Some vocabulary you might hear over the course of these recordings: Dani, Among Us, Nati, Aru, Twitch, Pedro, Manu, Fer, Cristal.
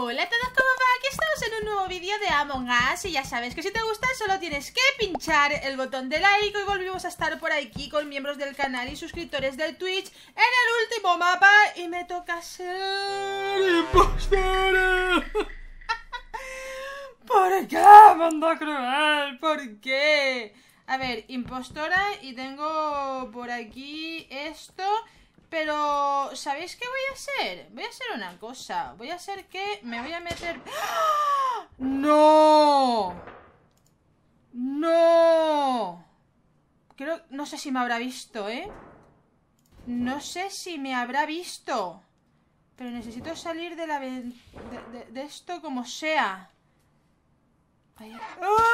Hola a todos, ¿cómo va? Aquí estamos en un nuevo vídeo de Among Us. Y ya sabes que si te gusta solo tienes que pinchar el botón de like. Hoy volvimos a estar por aquí con miembros del canal y suscriptores del Twitch en el último mapa. Y me toca ser impostora. ¿Por qué, mundo cruel? ¿Por qué? A ver, impostora, y tengo por aquí esto. Pero, ¿sabéis qué voy a hacer? Voy a hacer una cosa. Voy a hacer que me voy a meter... ¡Ah! ¡No! ¡No! Creo... No sé si me habrá visto, ¿eh? No sé si me habrá visto. Pero necesito salir de la... de esto como sea. Ay, ¡oh!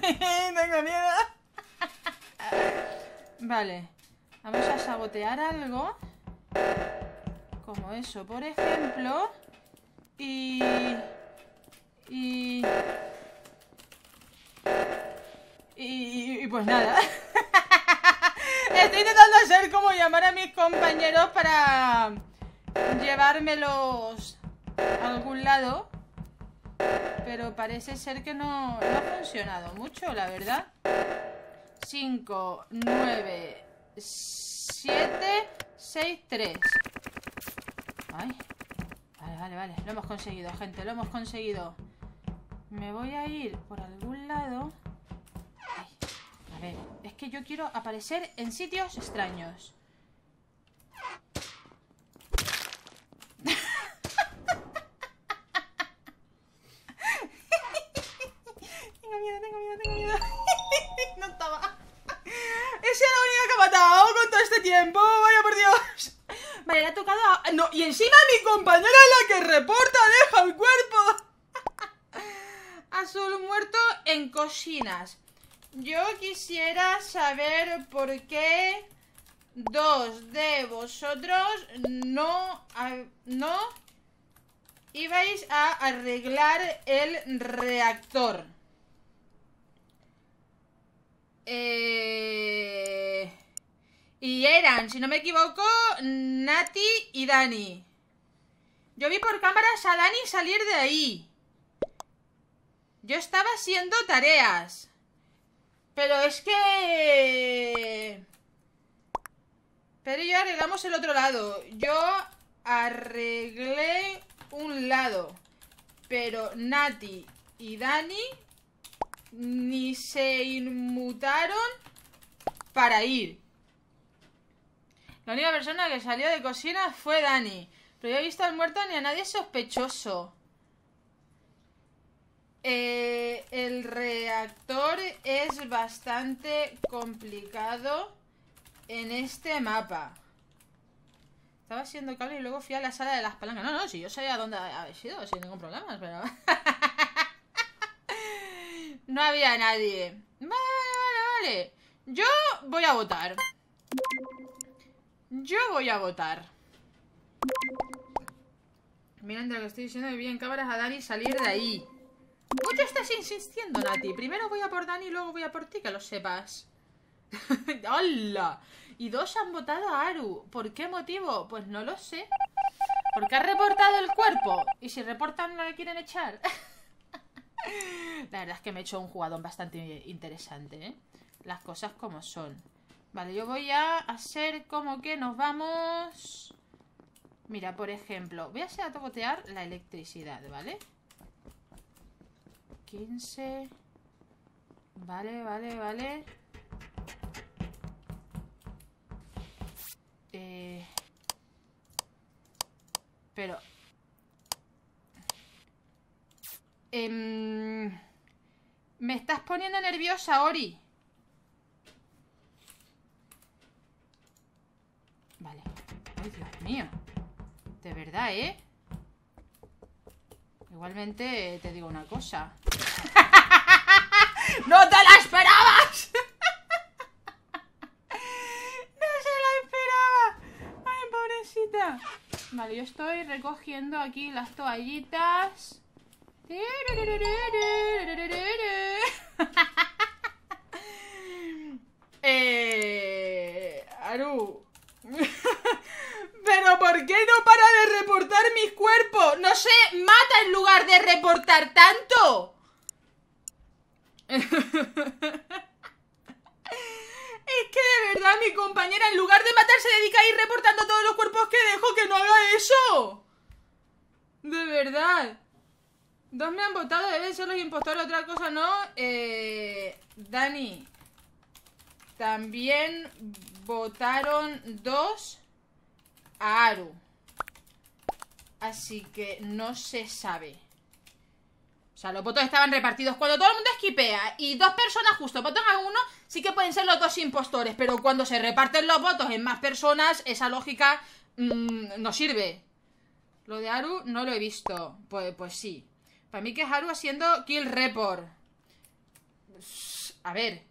Tengo miedo. Vale. Vamos a sabotear algo. Como eso, por ejemplo. Y pues nada. Estoy intentando hacer como llamar a mis compañeros para llevármelos a algún lado. Pero parece ser que no ha funcionado mucho, la verdad. 5, 9... 7, 6, 3. Ay, vale, lo hemos conseguido, gente, lo hemos conseguido. Me voy a ir por algún lado. Ay, a ver, es que yo quiero aparecer en sitios extraños. Tengo miedo. No estaba. Esa es la única que ha matado con todo este tiempo. Vaya por Dios. Vale, le ha tocado a... No, y encima mi compañera es la que reporta. Deja el cuerpo. Azul muerto en cocinas. Yo quisiera saber por qué dos de vosotros no ibais a arreglar el reactor. Y eran, si no me equivoco, Nati y Dani. Yo vi por cámaras a Dani salir de ahí. Yo estaba haciendo tareas. Pero es que... Pedro y yo arreglamos el otro lado. Yo arreglé un lado. Pero Nati y Dani ni se inmutaron para ir. La única persona que salió de cocina fue Dani. Pero yo he visto al muerto ni a nadie sospechoso. El reactor es bastante complicado en este mapa. Estaba haciendo cable y luego fui a la sala de las palancas. No, si yo sabía dónde habéis ido, sin ningún problema, pero... No había nadie. Vale. Yo voy a votar. Miren de lo que estoy diciendo, que vi en cámaras a Dani salir de ahí. Mucho estás insistiendo, Nati. Primero voy a por Dani y luego voy a por ti, que lo sepas. ¡Hola! Y dos han votado a Aru. ¿Por qué motivo? Pues no lo sé. Porque ha reportado el cuerpo. Y si reportan no le quieren echar. La verdad es que me he hecho un jugador bastante interesante, ¿eh? Las cosas como son. Vale, yo voy a hacer como que nos vamos... Mira, por ejemplo, voy a hacer a tobotear la electricidad, ¿vale? 15... Vale. Pero... me estás poniendo nerviosa, Ori. Vale. Ay, Dios mío. De verdad, ¿eh? Igualmente te digo una cosa. ¡No te la esperabas! ¡No se la esperaba! ¡Ay, pobrecita! Vale, yo estoy recogiendo aquí las toallitas. Aru. ¿Pero por qué no para de reportar mis cuerpos? No sé, mata en lugar de reportar tanto. Es que de verdad mi compañera en lugar de matar se dedica a ir reportando todos los cuerpos que dejo, que no haga eso. De verdad. 2 me han votado, deben ser los impostores, otra cosa no. Dani. También votaron 2 a Aru. Así que no se sabe. O sea, los votos estaban repartidos. Cuando todo el mundo esquipea y 2 personas justo votan a uno, sí que pueden ser los 2 impostores. Pero cuando se reparten los votos en más personas, esa lógica no sirve. Lo de Aru no lo he visto. Pues sí. Para mí que es Aru haciendo kill report. A ver,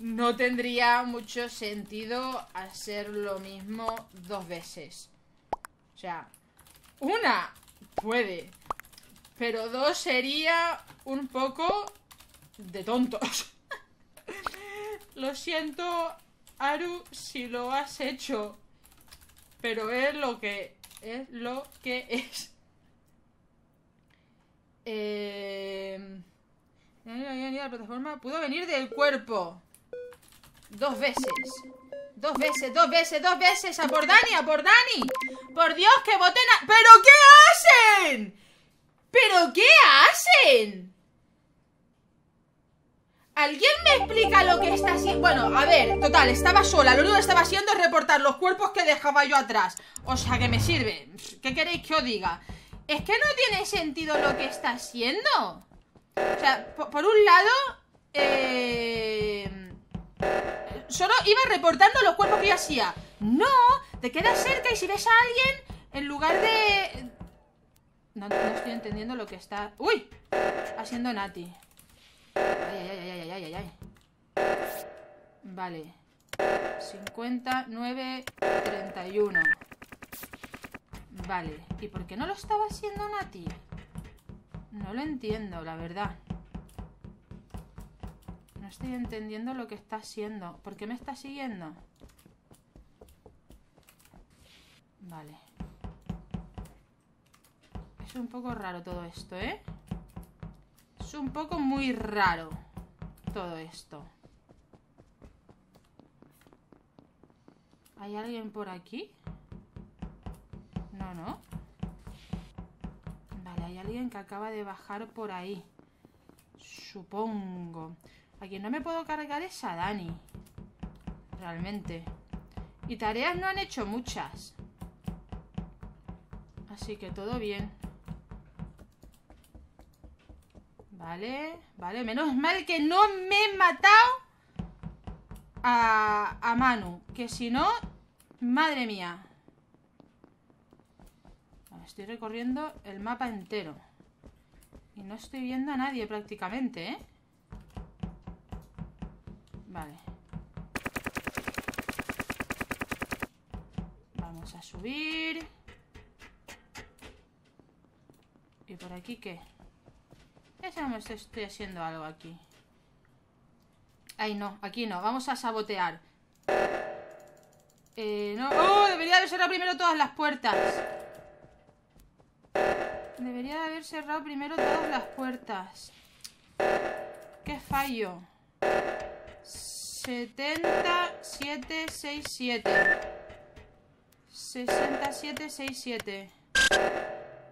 no tendría mucho sentido hacer lo mismo 2 veces. O sea, una puede, pero 2 sería un poco de tontos. Lo siento, Aru, si lo has hecho, pero es lo que es. La plataforma pudo venir del cuerpo. 2 veces. A por Dani, Por Dios, que voten a... ¿Pero qué hacen? ¿Alguien me explica lo que está haciendo? Bueno, a ver, total, estaba sola. Lo único que estaba haciendo es reportar los cuerpos que dejaba yo atrás. O sea, que me sirve. ¿Qué queréis que os diga? Es que no tiene sentido lo que está haciendo. O sea, por un lado, solo iba reportando los cuerpos que yo hacía. No, te quedas cerca y si ves a alguien, en lugar de... No, no estoy entendiendo lo que está... ¡Uy! Haciendo Nati. Ay. Vale. 59, 31. Vale. ¿Y por qué no lo estaba haciendo Nati? No lo entiendo, la verdad. No estoy entendiendo lo que está haciendo. ¿Por qué me está siguiendo? Vale. Es un poco raro todo esto, ¿eh? Es un poco muy raro todo esto. ¿Hay alguien por aquí? No. Hay alguien que acaba de bajar por ahí. Supongo. A quien no me puedo cargar es a Dani. Realmente. Y tareas no han hecho muchas. Así que todo bien. Vale. Menos mal que no me he matado a Manu. Que si no... Madre mía. Estoy recorriendo el mapa entero. Y no estoy viendo a nadie prácticamente, ¿eh? Vale. Vamos a subir. ¿Y por aquí qué? Ya sabemos que estoy haciendo algo aquí. Ay, no, aquí no. Vamos a sabotear. No. ¡Oh! Debería haber cerrado primero todas las puertas. Debería de haber cerrado primero todas las puertas. ¡Qué fallo! 7767. 6767.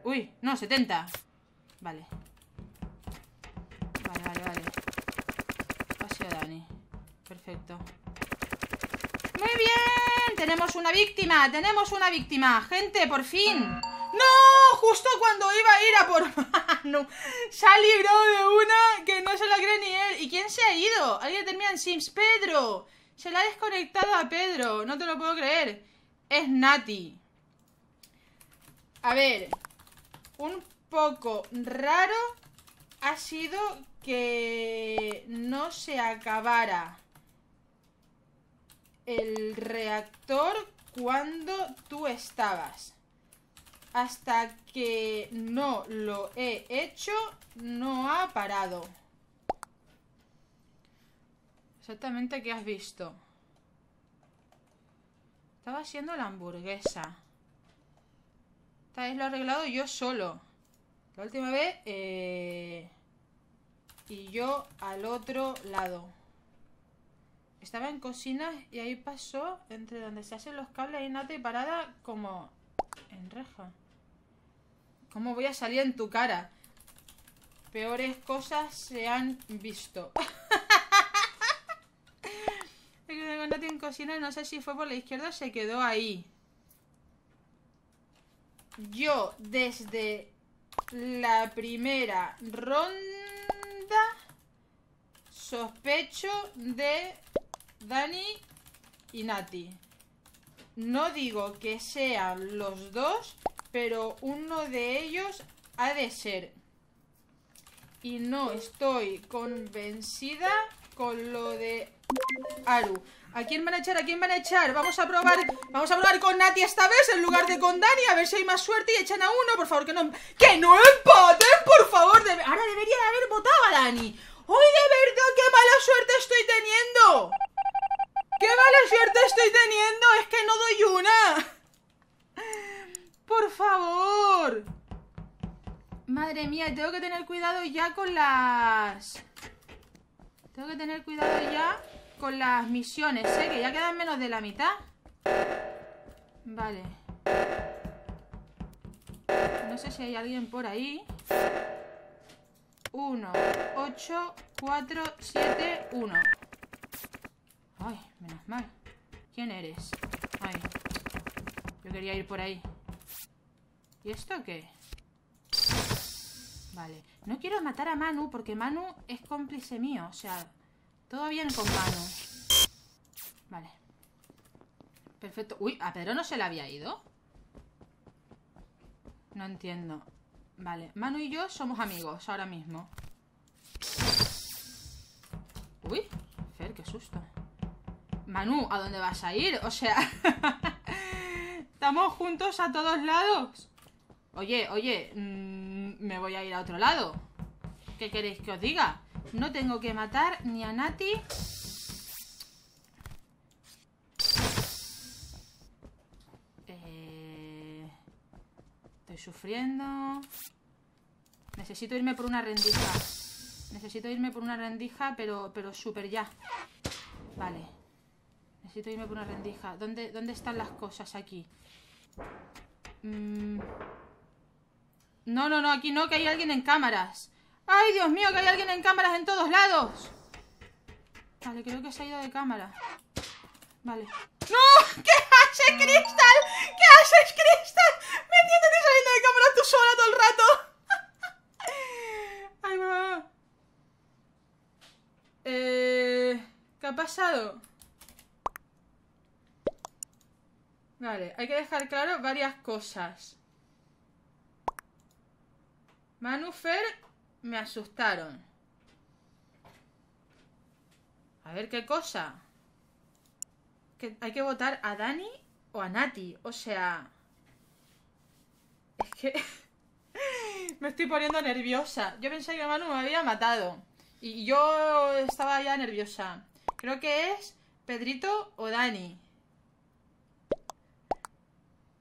Uy, no, 70. Vale. Paseo Dani. Perfecto. ¡Muy bien! Tenemos una víctima. Gente, por fin. ¡No! Justo cuando iba a ir a por Manu. Se ha librado de una que no se la cree ni él. ¿Y quién se ha ido? Alguien termina en Sims. ¡Pedro! Se la ha desconectado a Pedro. No te lo puedo creer. Es Nati. A ver. Un poco raro ha sido que no se acabara el reactor cuando tú estabas. Hasta que no lo he hecho, no ha parado. Exactamente, ¿qué has visto? Estaba haciendo la hamburguesa. Esta vez lo he arreglado yo solo. La última vez y yo al otro lado. Estaba en cocina y ahí pasó entre donde se hacen los cables y Nati parada como en reja. ¿Cómo voy a salir en tu cara? Peores cosas se han visto. Nati en cocina, no sé si fue por la izquierda, se quedó ahí. Yo desde la primera ronda sospecho de Dani y Nati. No digo que sean los dos, pero uno de ellos ha de ser. Y no estoy convencida con lo de Aru. ¿A quién van a echar? ¿A quién van a echar? Vamos a probar con Nati esta vez en lugar de con Dani, a ver si hay más suerte y echan a uno, por favor, que no empaten, por favor. Ahora debería de haber votado a Dani. ¡Uy, de verdad, qué mala suerte estoy teniendo! ¡Qué mala suerte estoy teniendo! ¡Es que no doy una! ¡Por favor! Madre mía, tengo que tener cuidado ya con las... Tengo que tener cuidado ya con las misiones, ¿eh? Que ya quedan menos de la mitad. Vale. No sé si hay alguien por ahí. 1, 8, 4, 7, 1. Ay, menos mal. ¿Quién eres? Ay, yo quería ir por ahí. ¿Y esto qué? Vale, no quiero matar a Manu porque Manu es cómplice mío. O sea, todo bien con Manu. Vale. Perfecto. Uy, a Pedro no se le había ido. No entiendo. Vale, Manu y yo somos amigos ahora mismo. Uy, Fer, qué susto. Manu, ¿a dónde vas a ir? O sea, estamos juntos a todos lados. Oye, oye, me voy a ir a otro lado. ¿Qué queréis que os diga? No tengo que matar ni a Nati. Estoy sufriendo. Necesito irme por una rendija. Necesito irme por una rendija, pero súper ya. Vale. Necesito irme por una rendija. ¿Dónde están las cosas aquí? No, no, no, aquí no, que hay alguien en cámaras. ¡Ay, Dios mío, que hay alguien en cámaras en todos lados! Vale, creo que se ha ido de cámara. Vale. ¡No! ¿Qué haces, Cristal? ¿Qué haces, Cristal? Me entiendes que saliendo de cámara tú sola todo el rato. Ay, mamá. ¿Qué ha pasado? Vale, hay que dejar claro varias cosas. Manu, Fer, me asustaron. A ver qué cosa. Que hay que votar a Dani o a Nati. O sea... Es que... me estoy poniendo nerviosa. Yo pensé que Manu me había matado. Y yo estaba ya nerviosa. Creo que es Pedrito o Dani.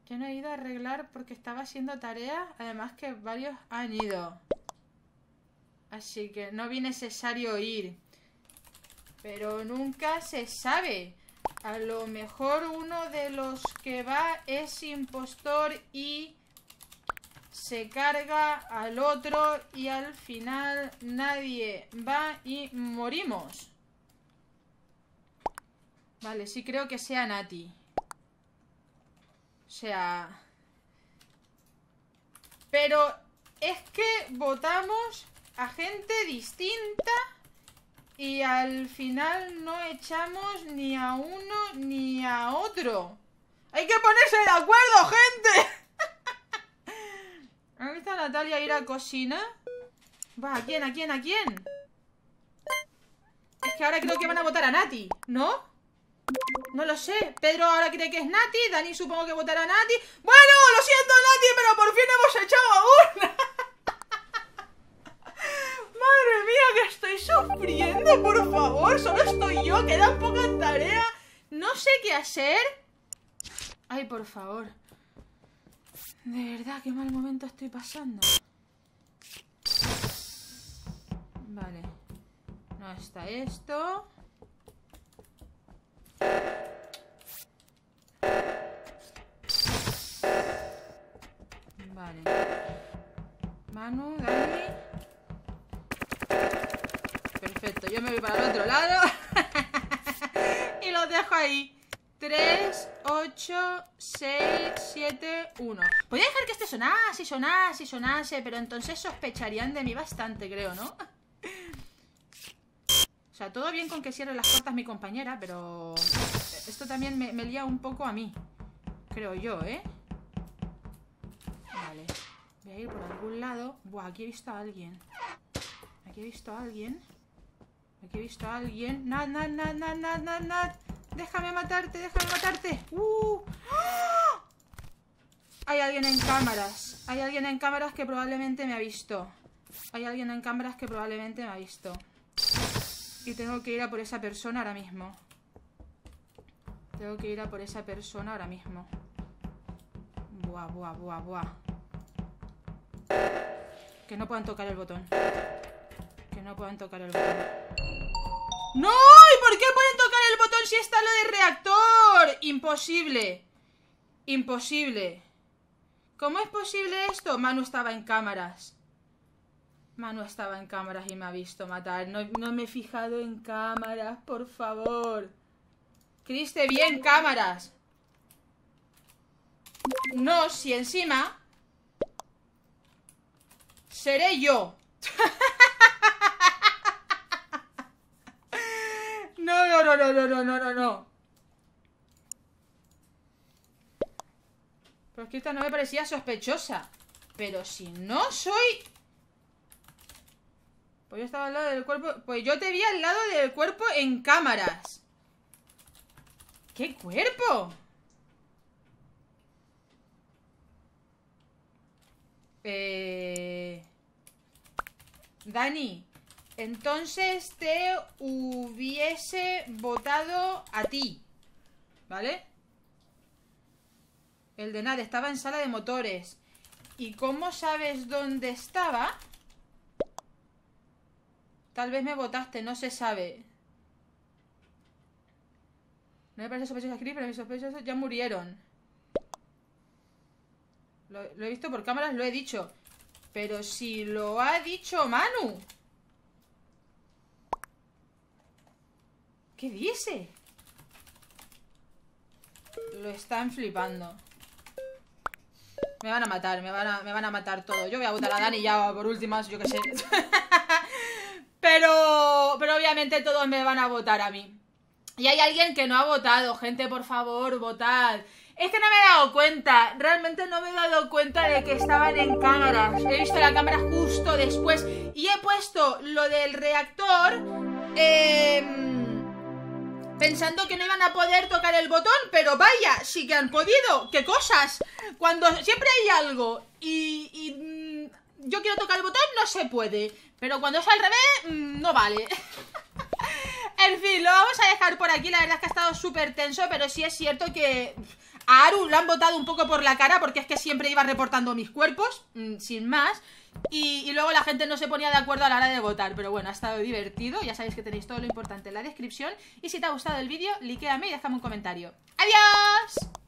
Yo no he ido a arreglar porque estaba haciendo tareas. Además que varios han ido. Así que no vi necesario ir. Pero nunca se sabe. A lo mejor uno de los que va es impostor y se carga al otro y al final nadie va y morimos. Vale, sí creo que sea Nati. O sea... Pero es que votamos a gente distinta. Y al final no echamos ni a uno ni a otro. ¡Hay que ponerse de acuerdo, gente! ¿Han visto a Natalia ir a cocina? Va, ¿a quién? ¿A quién? ¿A quién? Es que ahora creo que van a votar a Nati, ¿no? No lo sé. Pedro ahora cree que es Nati. Dani supongo que votará a Nati. Bueno, lo siento, Nati, pero por fin hemos echado a una. Madre mía, que estoy sufriendo, por favor. Solo estoy yo, queda poca tarea. No sé qué hacer. Ay, por favor. De verdad, qué mal momento estoy pasando. Vale. No está esto. Vale. Manu, Dani. Perfecto, yo me voy para el otro lado. Y los dejo ahí. 3, 8, 6, 7, 1. Podría dejar que este sonase, pero entonces sospecharían de mí bastante, creo, ¿no? O sea, todo bien con que cierre las puertas mi compañera, pero esto también me lía un poco a mí. Creo yo, ¿eh? Vale. Voy a ir por algún lado. Buah, aquí he visto a alguien. Aquí he visto a alguien. Aquí he visto a alguien. Nat, Nat, Nat, Nat, Nat, Nat, Nat. Déjame matarte, déjame matarte. ¡Ah! Hay alguien en cámaras. Hay alguien en cámaras que probablemente me ha visto. Hay alguien en cámaras que probablemente me ha visto. Y tengo que ir a por esa persona ahora mismo. Tengo que ir a por esa persona ahora mismo. Buah, buah, buah, buah. Que no puedan tocar el botón. Que no puedan tocar el botón. ¡No! ¿Y por qué pueden tocar el botón si está lo del reactor? Imposible. Imposible. ¿Cómo es posible esto? Manu estaba en cámaras. Manu estaba en cámaras y me ha visto matar. No me he fijado en cámaras, por favor. Criste, bien, cámaras. No, si encima seré yo. No, no, no, no, no, no, no, no, no. Pero es que esta no me parecía sospechosa. Pero si no soy... Pues yo estaba al lado del cuerpo. Pues yo te vi al lado del cuerpo en cámaras. ¿Qué cuerpo? Dani, entonces te hubiese votado a ti, ¿vale? El de Nat estaba en sala de motores. ¿Y cómo sabes dónde estaba? Tal vez me votaste, no se sabe. No me parece sospechoso escribir, pero mis sospechosos ya murieron. Lo he visto por cámaras, lo he dicho. Pero si lo ha dicho Manu. ¿Qué dice? Lo están flipando. Me van a matar, me van a matar todo. Yo voy a votar a Dani ya por últimas, yo qué sé. Pero obviamente todos me van a votar a mí. Y hay alguien que no ha votado. Gente, por favor, votad. Es que no me he dado cuenta. Realmente no me he dado cuenta de que estaban en cámaras. He visto la cámara justo después. Y he puesto lo del reactor pensando que no iban a poder tocar el botón. Pero vaya, sí que han podido. ¡Qué cosas! Cuando siempre hay algo y yo quiero tocar el botón, no se puede. Pero cuando es al revés, no vale. En fin, lo vamos a dejar por aquí. La verdad es que ha estado súper tenso. Pero sí es cierto que a Aru lo han botado un poco por la cara, porque es que siempre iba reportando mis cuerpos, sin más. Y luego la gente no se ponía de acuerdo a la hora de votar. Pero bueno, ha estado divertido. Ya sabéis que tenéis todo lo importante en la descripción. Y si te ha gustado el vídeo, likeame y déjame un comentario. ¡Adiós!